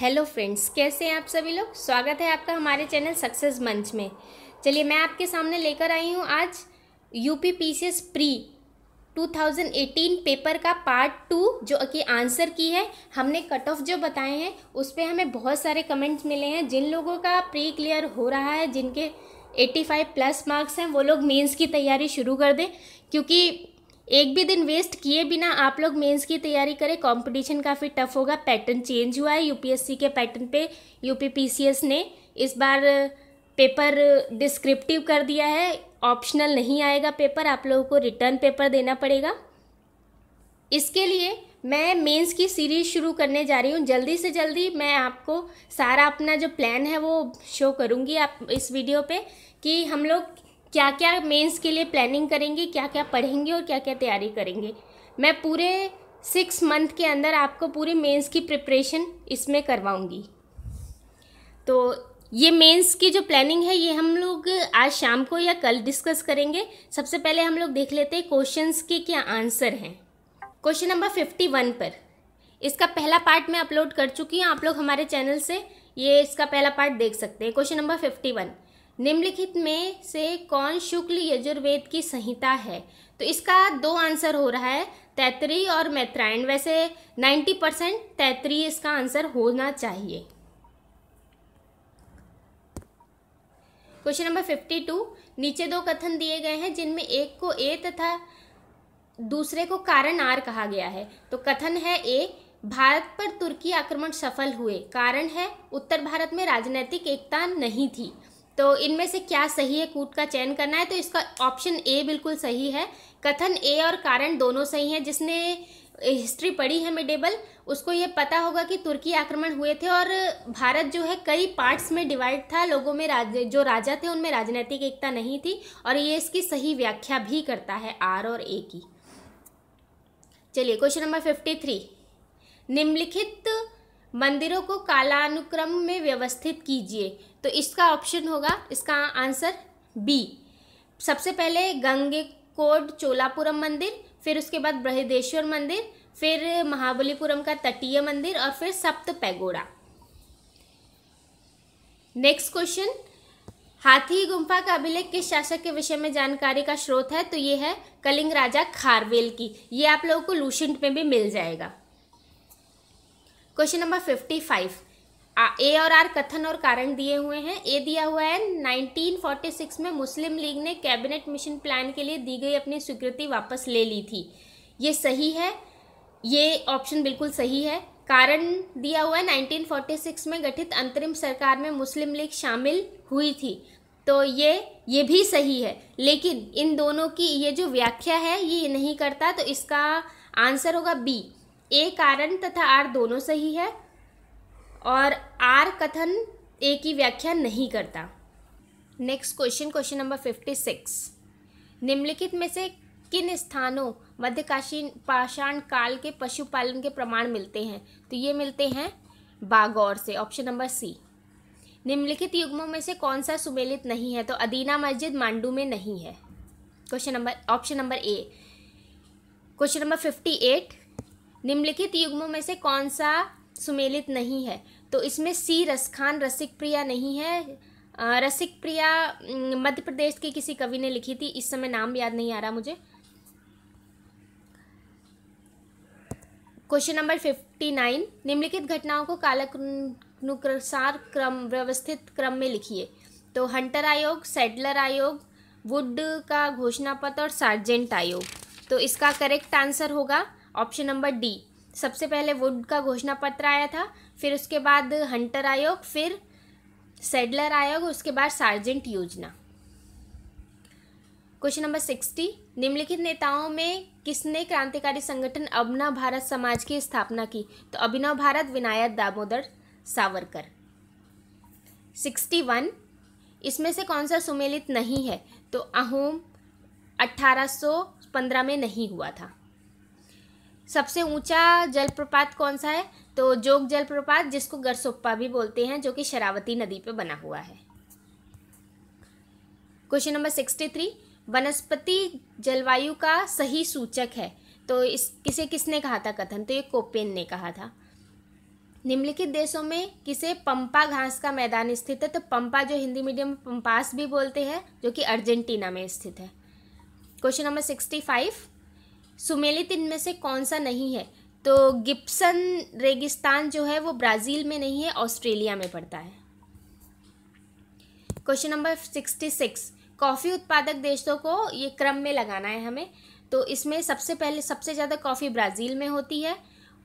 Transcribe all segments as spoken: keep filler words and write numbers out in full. Hello friends, कैसे हैं आप सभी लोग। स्वागत है आपका हमारे चैनल सक्सेस मंच में। चलिए, मैं आपके सामने लेकर आई हूं आज यूपी पीसीएस प्री दो हज़ार अठारह पेपर का पार्ट टू, जो कि आंसर की है। हमने कट ऑफ जो बताए हैं उस पर हमें बहुत सारे कमेंट्स मिले हैं। जिन लोगों का प्री क्लियर हो रहा है, जिनके पचासी प्लस मार्क्स हैं, वो लोग मेन्स की तैयारी शुरू कर दें, क्योंकि एक भी दिन वेस्ट किए बिना आप लोग मेंस की तैयारी करें। कंपटीशन काफ़ी टफ होगा। पैटर्न चेंज हुआ है यूपीएससी के पैटर्न पे। यूपीपीसीएस ने इस बार पेपर डिस्क्रिप्टिव कर दिया है, ऑप्शनल नहीं आएगा पेपर, आप लोगों को रिटर्न पेपर देना पड़ेगा। इसके लिए मैं मेंस की सीरीज़ शुरू करने जा रही हूँ। जल्दी से जल्दी मैं आपको सारा अपना जो प्लान है वो शो करूँगी आप इस वीडियो पर, कि हम लोग क्या क्या मेंस के लिए प्लानिंग करेंगे, क्या क्या पढ़ेंगे और क्या क्या तैयारी करेंगे। मैं पूरे सिक्स मंथ के अंदर आपको पूरी मेंस की प्रिपरेशन इसमें करवाऊंगी। तो ये मेंस की जो प्लानिंग है ये हम लोग आज शाम को या कल डिस्कस करेंगे। सबसे पहले हम लोग देख लेते हैं क्वेश्चंस के क्या आंसर हैं। क्वेश्चन नंबर फिफ्टी वन पर इसका पहला पार्ट मैं अपलोड कर चुकी हूँ। आप लोग हमारे चैनल से ये इसका पहला पार्ट देख सकते हैं। क्वेश्चन नंबर फिफ्टी वन, निम्नलिखित में से कौन शुक्ल यजुर्वेद की संहिता है। तो इसका दो आंसर हो रहा है, तैत्तिरीय और मैत्रायण। वैसे नब्बे परसेंट तैत्तिरीय इसका आंसर होना चाहिए। क्वेश्चन नंबर बावन, नीचे दो कथन दिए गए हैं जिनमें एक को ए तथा दूसरे को कारण आर कहा गया है। तो कथन है ए, भारत पर तुर्की आक्रमण सफल हुए, कारण है उत्तर भारत में राजनीतिक एकता नहीं थी। तो इनमें से क्या सही है, कूट का चयन करना है। तो इसका ऑप्शन ए बिल्कुल सही है। कथन ए और कारण दोनों सही हैं। जिसने हिस्ट्री पढ़ी है मिडेबल, उसको ये पता होगा कि तुर्की आक्रमण हुए थे और भारत जो है कई पार्ट्स में डिवाइड था। लोगों में राज जो राजा थे उनमें राजनीतिक एकता नहीं थी, और ये इसकी सही व्याख्या भी करता है आर और ए की। चलिए, क्वेश्चन नंबर फिफ्टी थ्री, निम्नलिखित मंदिरों को कालानुक्रम में व्यवस्थित कीजिए। तो इसका ऑप्शन होगा, इसका आंसर बी। सबसे पहले गंगेकोंड चोलापुरम मंदिर, फिर उसके बाद बृहदेश्वर मंदिर, फिर महाबलीपुरम का तटीय मंदिर, और फिर सप्त पैगोड़ा। नेक्स्ट क्वेश्चन, हाथी गुम्फा का अभिलेख किस शासक के विषय में जानकारी का स्रोत है। तो ये है कलिंग राजा खारवेल की। ये आप लोगों को लूसेंट में भी मिल जाएगा। Question number fifty five, A और आर कथन और कारण दिए हुए हैं। ए दिया हुआ है, नाइनटीन फोर्टी सिक्स में मुस्लिम लीग ने कैबिनेट मिशन प्लान के लिए दी गई अपनी स्वीकृति वापस ले ली थी। ये सही है, ये ऑप्शन बिल्कुल सही है। कारण दिया हुआ है, नाइनटीन फोर्टी सिक्स में गठित अंतरिम सरकार में मुस्लिम लीग शामिल हुई थी। तो ये ये भी सही है, लेकिन इन दोनों की ये जो व्याख्या है ये नहीं करता। तो इसका आंसर होगा बी। ए, कारण तथा आर दोनों सही है, और आर कथन ए की व्याख्या नहीं करता। Next question, question number fifty six, निम्नलिखित में से किन स्थानों मध्यकाशीन पाषाण काल के पशुपालन के प्रमाण मिलते हैं। तो ये मिलते हैं बागौर से, ऑप्शन नंबर सी। निम्नलिखित युग्मों में से कौन सा सुमेलित नहीं है। तो अदीना मस्जिद मांडू में नहीं है। Question number option number A. Question number fifty eight, निम्नलिखित युग्मों में से कौन सा सुमेलित नहीं है। तो इसमें सी, रसखान रसिकप्रिया नहीं है। रसिकप्रिया मध्य प्रदेश के किसी कवि ने लिखी थी, इस समय नाम याद नहीं आ रहा मुझे। क्वेश्चन नंबर फिफ्टी नाइन, निम्नलिखित घटनाओं को कालानुसार क्रम व्यवस्थित क्रम में लिखिए। तो हंटर आयोग, सैडलर आयोग, वुड का घोषणा पत्र, और सार्जेंट आयोग। तो इसका करेक्ट आंसर होगा ऑप्शन नंबर डी। सबसे पहले वुड का घोषणा पत्र आया था, फिर उसके बाद हंटर आयोग, फिर सैडलर आयोग, उसके बाद सार्जेंट योजना। क्वेश्चन नंबर सिक्सटी, निम्नलिखित नेताओं में किसने क्रांतिकारी संगठन अभिनव भारत समाज की स्थापना की। तो अभिनव भारत, विनायक दामोदर सावरकर। सिक्सटी वन, इसमें से कौन सा सुमेलित नहीं है। तो अहोम अट्ठारह सौ पंद्रह में नहीं हुआ था। सबसे ऊंचा जलप्रपात कौन सा है। तो जोग जलप्रपात, जिसको गरसोप्पा भी बोलते हैं, जो कि शरावती नदी पे बना हुआ है। क्वेश्चन नंबर सिक्सटी थ्री, वनस्पति जलवायु का सही सूचक है। तो इस किसे किसने कहा था कथन। तो ये कोपेन ने कहा था। निम्नलिखित देशों में किसे पम्पा घास का मैदान स्थित है? तो पम्पा जो हिंदी मीडियम में पम्पास भी बोलते हैं, जो कि अर्जेंटीना में स्थित है। क्वेश्चन नंबर सिक्सटी फाइव, सुमेलित इनमें से कौन सा नहीं है? तो गिब्सन रेगिस्तान जो है वो ब्राज़ील में नहीं है, ऑस्ट्रेलिया में पड़ता है। Question number sixty six, coffee उत्पादक देशों को ये क्रम में लगाना है हमें। तो इसमें सबसे पहले सबसे ज़्यादा कॉफ़ी ब्राज़ील में होती है,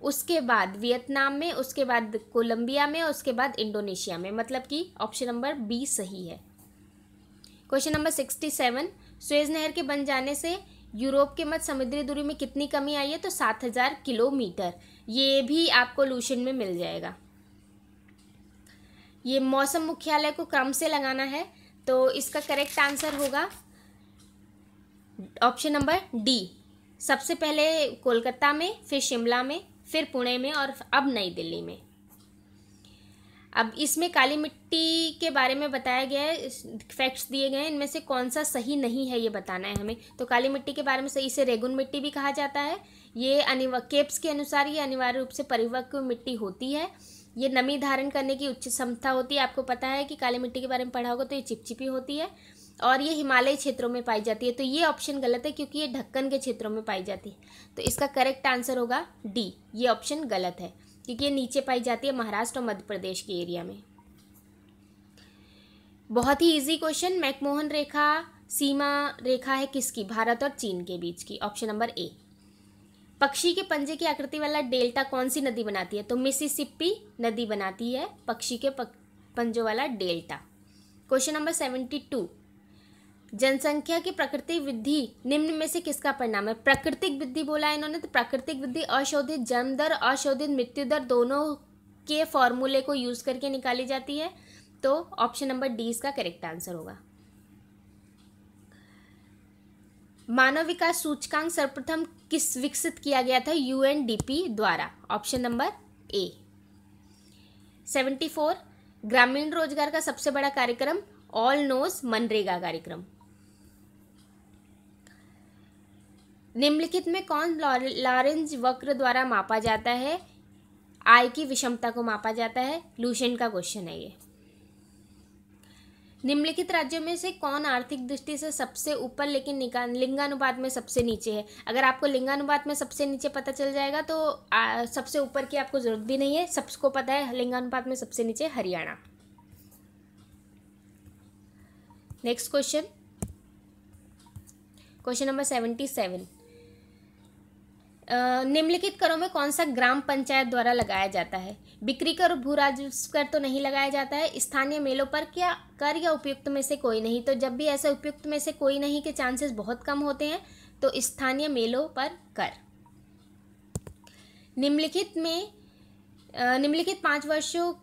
उसके बाद वियतनाम में, उसके बाद कोलंबिया में, उसके बाद इंडोनेशिया में। मतलब कि ऑप्शन नंबर बी सही है। Question number sixty seven, Suez नहर के बन जाने से यूरोप के मध्य समुद्री दूरी में कितनी कमी आई है? तो सात हज़ार किलोमीटर। ये भी आपको लूशन में मिल जाएगा। ये मौसम मुख्यालय को क्रम से लगाना है, तो इसका करेक्ट आंसर होगा ऑप्शन नंबर डी। सबसे पहले कोलकाता में, फिर शिमला में, फिर पुणे में, और अब नई दिल्ली में। अब इसमें काली मिट्टी के बारे में बताया गया है, फैक्ट्स दिए गए हैं, इनमें से कौन सा सही नहीं है ये बताना है हमें। तो काली मिट्टी के बारे में सही, इसे रेगुन मिट्टी भी कहा जाता है। ये अनिवा केप्स के अनुसार ये अनिवार्य रूप से परिवहक मिट्टी होती है। ये नमी धारण करने की उच्च क्षमता होती है। आपको पता है कि काली मिट्टी के बारे में पढ़ा होगा, तो ये चिपचिपी होती है और ये हिमालयी क्षेत्रों में पाई जाती है। तो ये ऑप्शन गलत है क्योंकि ये ढक्कन के क्षेत्रों में पाई जाती है। तो इसका करेक्ट आंसर होगा डी। ये ऑप्शन गलत है क्योंकि ये नीचे पाई जाती है, महाराष्ट्र और मध्य प्रदेश के एरिया में। बहुत ही इजी क्वेश्चन, मैकमोहन रेखा सीमा रेखा है किसकी? भारत और चीन के बीच की। Option number A. पक्षी के पंजे की आकृति वाला डेल्टा कौन सी नदी बनाती है? तो मिसिसिपी नदी बनाती है पक्षी के पंजों वाला delta. Question number seventy two, जनसंख्या की प्राकृतिक वृद्धि निम्न में से किसका परिणाम है? प्राकृतिक वृद्धि बोला है इन्होंने, तो प्राकृतिक वृद्धि अशोधित जन्म दर, अशोधित मृत्यु दर, दोनों के फॉर्मूले को यूज करके निकाली जाती है। तो ऑप्शन नंबर डी इसका करेक्ट आंसर होगा। मानव विकास सूचकांक सर्वप्रथम किस विकसित किया गया था? यूएनडीपी द्वारा। Option number A. Seventy four, ग्रामीण रोजगार का सबसे बड़ा कार्यक्रम ऑल नोज मनरेगा कार्यक्रम। निम्नलिखित में कौन लॉरेंज वक्र द्वारा मापा जाता है? आय की विषमता को मापा जाता है। लूसेंट का क्वेश्चन है ये। निम्नलिखित राज्यों में से कौन आर्थिक दृष्टि से सबसे ऊपर लेकिन लिंगानुपात में सबसे नीचे है? अगर आपको लिंगानुपात में सबसे नीचे पता चल जाएगा तो आ, सबसे ऊपर की आपको जरूरत भी नहीं है, सबको पता है लिंगानुपात में सबसे नीचे Haryana. Next question, question number seventy seven, निम्नलिखित करों में कौन सा ग्राम पंचायत द्वारा लगाया राजस्व कर तो नहीं लगाया जाता है? बिक्री कर और भू राजस्व कर तो नहीं लगाया जाता है। स्थानीय मेलों पर क्या कर या उपयुक्त में से कोई नहीं? तो जब भी ऐसे उपयुक्त में से कोई नहीं के चांसेस बहुत कम होते हैं, तो स्थानीय मेलों पर कर। निम्नलिखित में निम्नलिखित पाँच वर्षों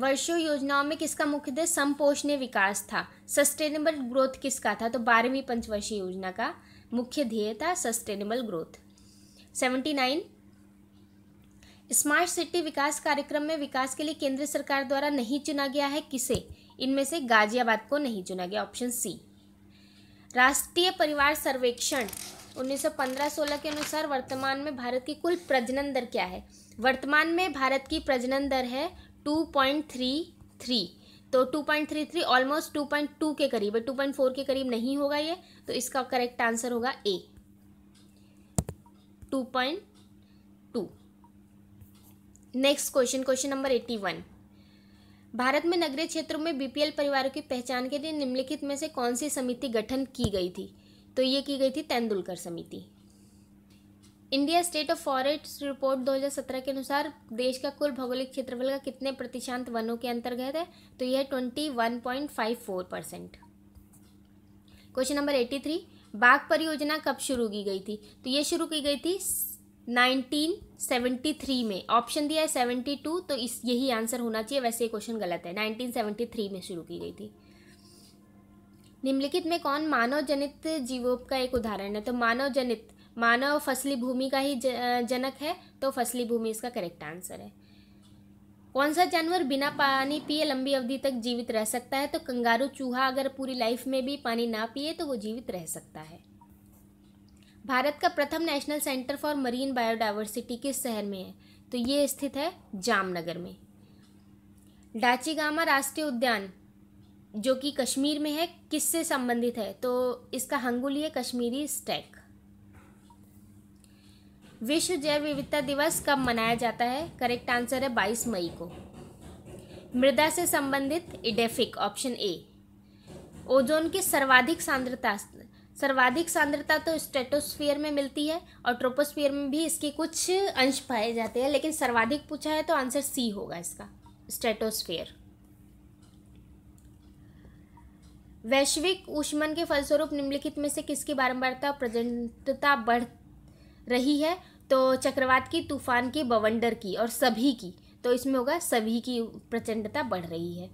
वर्षों योजनाओं में किसका मुख्य उद्देश्य समपोषणीय विकास था? सस्टेनेबल ग्रोथ किसका था? तो बारहवीं पंचवर्षीय योजना का मुख्य ध्येय था sustainable growth. Seventy nine, smart city विकास कार्यक्रम में विकास के लिए केंद्र सरकार द्वारा नहीं चुना गया है किसे? इनमें से गाजियाबाद को नहीं चुना गया। Option C. राष्ट्रीय परिवार सर्वेक्षण उन्नीस सौ पंद्रह सोलह के अनुसार वर्तमान में भारत की कुल प्रजनन दर क्या है? वर्तमान में भारत की प्रजनन दर है टू पॉइंट थ्री थ्री। तो two point three three almost two point two के करीब है, टू पॉइंट फोर के करीब नहीं होगा ये। तो इसका करेक्ट आंसर होगा A, two point two. Next question, question number eighty one, Bharat में नगरीय क्षेत्रों में बीपीएल परिवारों की पहचान के लिए निम्नलिखित में से कौन सी समिति गठन की गई थी? तो ये की गई थी तेंदुलकर समिति। India state of forest report दो हज़ार सत्रह के अनुसार देश का कुल भौगोलिक क्षेत्रफल का कितने प्रतिशत वनों के अंतर्गत है? तो यह इक्कीस पॉइंट पाँच चार परसेंट। क्वेश्चन नंबर तिरासी, बाघ परियोजना कब शुरू की गई थी? तो यह शुरू की गई थी नाइनटीन सेवेंटी थ्री में। ऑप्शन दिया है सेवेंटी टू, तो इस यही आंसर होना चाहिए, वैसे क्वेश्चन गलत है। नाइनटीन सेवेंटी थ्री में शुरू की गई थी। निम्नलिखित में कौन मानव जनित जीवोप का एक उदाहरण है? तो मानव जनित मानव फसली भूमि का ही जनक है, तो फसली भूमि इसका करेक्ट आंसर है। कौन सा जानवर बिना पानी पिए लंबी अवधि तक जीवित रह सकता है? तो कंगारू चूहा अगर पूरी लाइफ में भी पानी ना पिए तो वो जीवित रह सकता है। भारत का प्रथम national centre for marine biodiversity किस शहर में है? तो ये स्थित है जामनगर में। डाचीगामा राष्ट्रीय उद्यान जो कि कश्मीर में है, किससे संबंधित है? तो इसका हंगुल है कश्मीरी स्टैक। विश्व जैव विविधता दिवस कब मनाया जाता है? करेक्ट आंसर है बाईस मई को। मृदा से संबंधित इडेफिक ऑप्शन ए। ओजोन की सर्वाधिक सांद्रता, सर्वाधिक सांद्रता तो स्ट्रेटोस्फीयर में मिलती है और ट्रोपोस्फीयर में भी इसके कुछ अंश पाए जाते हैं, लेकिन सर्वाधिक पूछा है तो आंसर सी होगा इसका, स्ट्रेटोस्फीयर। वैश्विक ऊष्मन के फलस्वरूप निम्नलिखित में से किसकी बारंबारता और प्रचंडता बढ़ रही है? तो चक्रवात की, तूफान की, बवंडर की और सभी की, तो इसमें होगा सभी की प्रचंडता बढ़ रही है।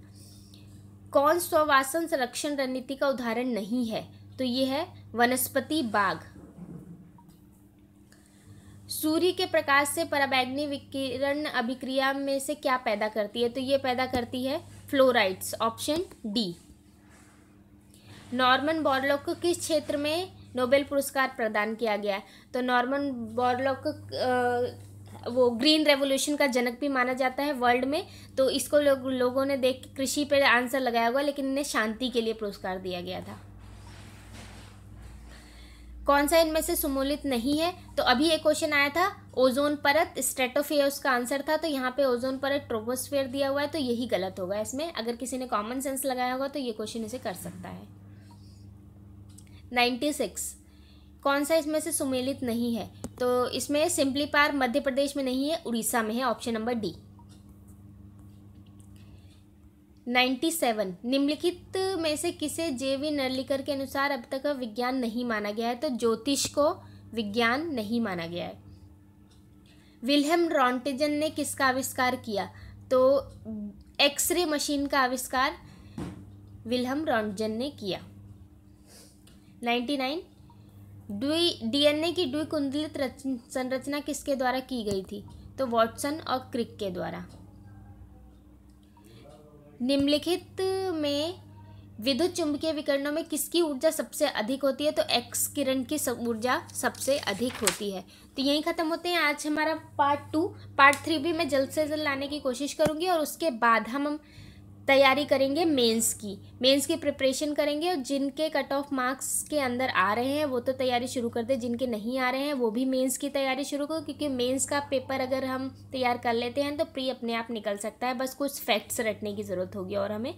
कौन स्ववासन संरक्षण रणनीति का उदाहरण नहीं है? तो ये है वनस्पति बाग। सूर्य के प्रकाश से पराबैंगनी विकिरण अभिक्रिया में से क्या पैदा करती है? तो ये पैदा करती है fluorides, option D. Norman Borlaug को किस क्षेत्र में नोबेल पुरस्कार प्रदान किया गया है? तो नॉर्मन बॉरलॉग को वो ग्रीन रेवोल्यूशन का जनक भी माना जाता है वर्ल्ड में, तो इसको लोग लोगों ने देख कृषि पर आंसर लगाया होगा, लेकिन इन्हें शांति के लिए पुरस्कार दिया गया था। कौन सा इनमें से सुमूलित नहीं है? तो अभी एक क्वेश्चन आया था ओजोन परत, स्ट्रेटोस्फीयर उसका आंसर था, तो यहाँ पे ओजोन परत ट्रोपोस्फीयर दिया हुआ है, तो यही गलत होगा इसमें। अगर किसी ने कॉमन सेंस लगाया होगा तो ये क्वेश्चन इसे कर सकता है। छियानवे कौन सा इसमें से सुमेलित नहीं है? तो इसमें सिंपली पार मध्य प्रदेश में नहीं है, उड़ीसा में है, ऑप्शन नंबर डी। सत्तानवे निम्नलिखित में से किसे जेवी नरलिकर के अनुसार अब तक विज्ञान नहीं माना गया है? तो ज्योतिष को विज्ञान नहीं माना गया है। विल्हेम रॉन्टेजन ने किसका आविष्कार किया? तो एक्सरे मशीन का आविष्कार विल्हेम रॉन्टेजन ने किया। निन्यानवे डी डीएनए की द्विकुंडलित संरचना किसके द्वारा की गई थी? तो वॉटसन और क्रिक के द्वारा। निम्नलिखित में विद्युत चुंबकीय विकिरणों में किसकी ऊर्जा सबसे अधिक होती है? तो एक्स किरण की ऊर्जा सबसे अधिक होती है। तो यहीं खत्म होते हैं आज हमारा पार्ट टू। पार्ट थ्री भी मैं जल्द से जल्द लाने की कोशिश करूंगी और उसके बाद हम तैयारी करेंगे मेंस की, मेंस की प्रिपरेशन करेंगे, और जिनके कट ऑफ मार्क्स के अंदर आ रहे हैं वो तो तैयारी शुरू कर दे, जिनके नहीं आ रहे हैं वो भी मेंस की तैयारी शुरू करो, क्योंकि मेंस का पेपर अगर हम तैयार कर लेते हैं तो प्री अपने आप निकल सकता है, बस कुछ फैक्ट्स रटने की ज़रूरत होगी और हमें।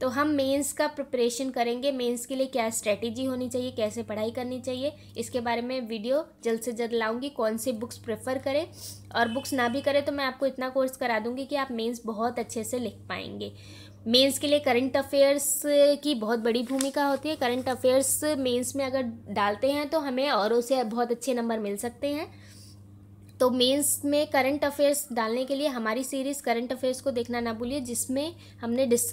तो हम मेंस का प्रिपरेशन करेंगे, मेंस के लिए क्या स्ट्रेटेजी होनी चाहिए, कैसे पढ़ाई करनी चाहिए, इसके बारे में वीडियो जल्द से जल्द लाऊंगी। कौन सी बुक्स प्रेफर करें और बुक्स ना भी करें तो मैं आपको इतना कोर्स करा दूंगी कि आप मेंस बहुत अच्छे से लिख पाएंगे। मेंस के लिए करंट अफेयर्स की बहुत बड़ी भूमिका होती है, करंट अफेयर्स मेंस में अगर डालते हैं तो हमें औरों से बहुत अच्छे नंबर मिल सकते हैं। तो मेंस में करंट अफेयर्स डालने के लिए हमारी सीरीज़ करंट अफेयर्स को देखना ना भूलिए, जिसमें हमने डिस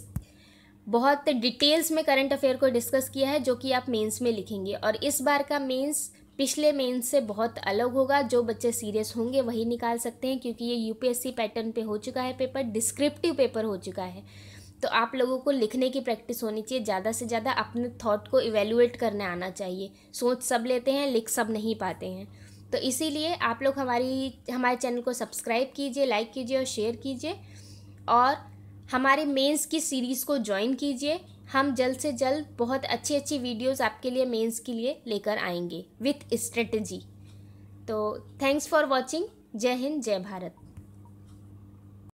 बहुत डिटेल्स में करंट अफेयर को डिस्कस किया है, जो कि आप मेंस में लिखेंगे। और इस बार का मेंस पिछले मेंस से बहुत अलग होगा, जो बच्चे सीरियस होंगे वही निकाल सकते हैं, क्योंकि ये यूपीएससी पैटर्न पे हो चुका है पेपर, डिस्क्रिप्टिव पेपर हो चुका है। तो आप लोगों को लिखने की प्रैक्टिस होनी चाहिए, ज़्यादा से ज़्यादा अपने थॉट को इवेल्युएट करने आना चाहिए। सोच सब लेते हैं, लिख सब नहीं पाते हैं। तो इसीलिए आप लोग हमारी हमारे चैनल को सब्सक्राइब कीजिए, लाइक कीजिए और शेयर कीजिए, और हमारे मेंस की सीरीज़ को ज्वाइन कीजिए। हम जल्द से जल्द बहुत अच्छी अच्छी वीडियोस आपके लिए मेंस के लिए लेकर आएंगे विथ स्ट्रेटजी। तो थैंक्स फॉर वॉचिंग। जय हिंद, जय भारत।